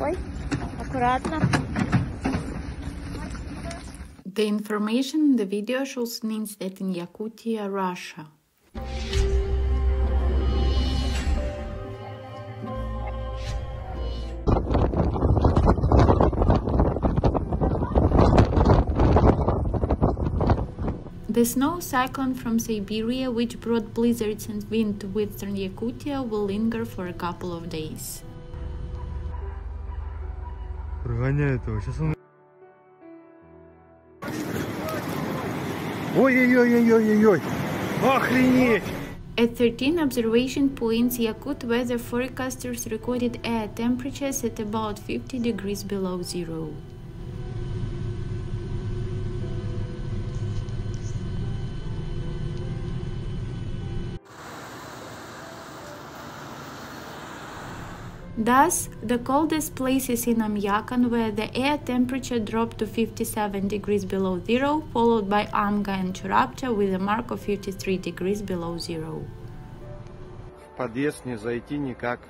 Ой, аккуратно. The information in the video shows means that in Yakutia, Russia. The snow cyclone from Siberia, which brought blizzards and wind to western Yakutia, will linger for a couple of days. At 13 observation points, Yakut weather forecasters recorded air temperatures at about 50 degrees below zero. Thus, the coldest places in Oymyakon, where the air temperature dropped to 57 degrees below zero, followed by Amga and Churapcha with a mark of 53 degrees below zero. В подъезд не зайти никак.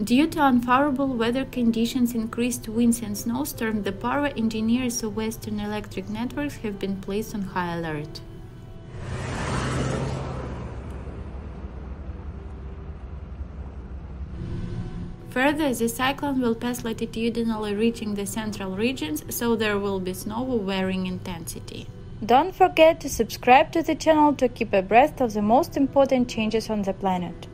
Due to unfavorable weather conditions, increased winds and snowstorms, the power engineers of Western Electric Networks have been placed on high alert. Further, the cyclone will pass latitudinally, reaching the central regions, so there will be snow of varying intensity. Don't forget to subscribe to the channel to keep abreast of the most important changes on the planet.